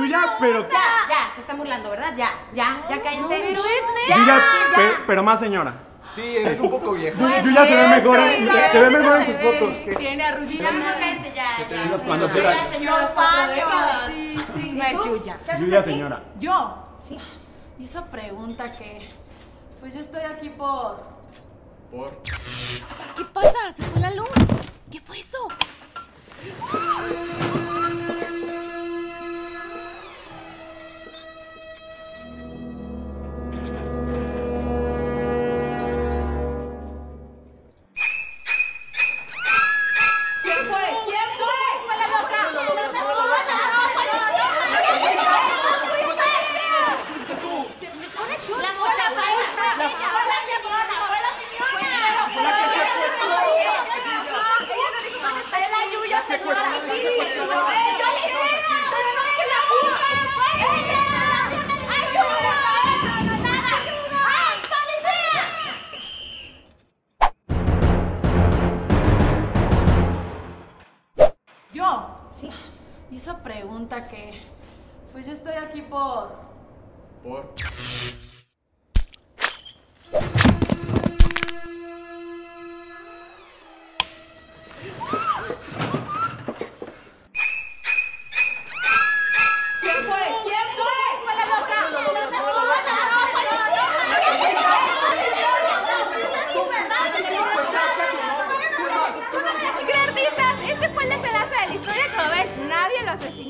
Yuya, pero... Ya, se están burlando, ¿verdad? Ya, cállense. No, pero es neta. Yuya, pero más señora. Sí, es un poco vieja. Yuya se ve mejor en sus fotos. Tiene arruguitas. Ya. Cuando quieras. Sí. No es Yuya. Yuya, señora. Yo. Sí. Y esa pregunta que... Pues yo estoy aquí por... ¿Por? ¿Qué pasa? Se fue la luz. ¿Qué fue eso? Pues yo estoy aquí por... ¿Por?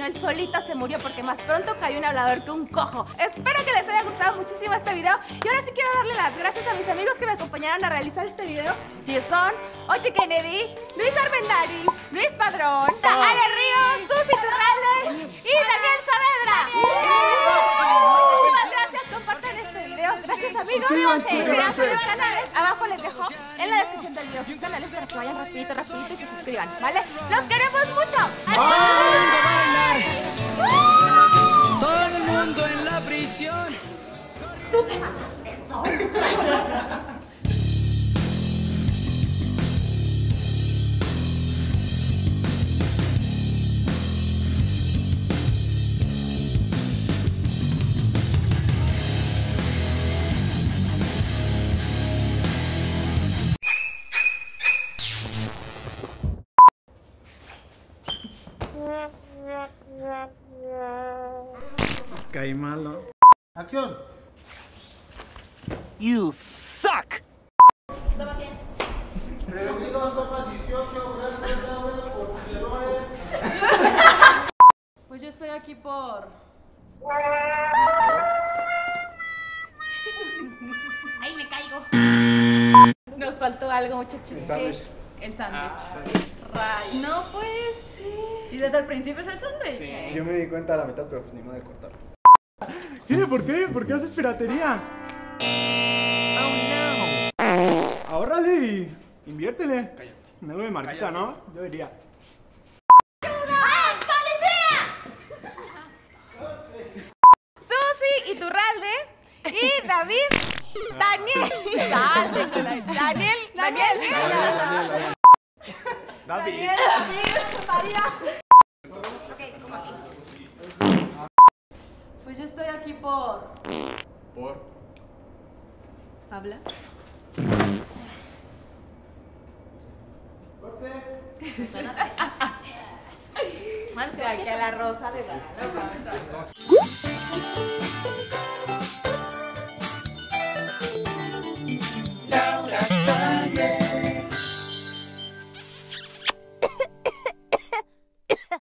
Él solito se murió porque más pronto cayó un hablador que un cojo. Espero que les haya gustado muchísimo este video. Y ahora sí quiero darle las gracias a mis amigos que me acompañaron a realizar este video. Y son Oye Kenedy, Luis Armendariz, Luis Padrón, Ale Ríos, Susy Iturralde y Daniel Saavedra. Muchísimas gracias, compartan este video. Gracias amigos. Suscríbanse a sus canales. Abajo les dejo en la descripción del video sus canales para que vayan rapidito y se suscriban, ¿vale? ¡Los queremos mucho! ¡Adiós! Todo el mundo en la prisión. ¿Tú te mataste eso? Caí malo. Acción. You suck. Toma 100. Prevenido, toma 18. Gracias, Laura, por tus héroes. Pues yo estoy aquí por... Ahí me caigo. Nos faltó algo, muchachos. El sándwich. El sándwich. Ray. No, pues... ¿Y desde el principio es el sándwich? Sí. Yo me di cuenta a la mitad, pero pues ni modo de cortarlo. ¿Por qué? ¿Por qué haces piratería? Oh no. Ahórrale y inviértele. Cállate. No lo de marquita, cállate. ¿No? Yo diría. ¡Ah, policía! Susy Iturralde y Daniel, María. Ok, como aquí. Pues yo estoy aquí por... ¿Por? ¿Habla? ¿Corte? Vamos a la rosa de barro.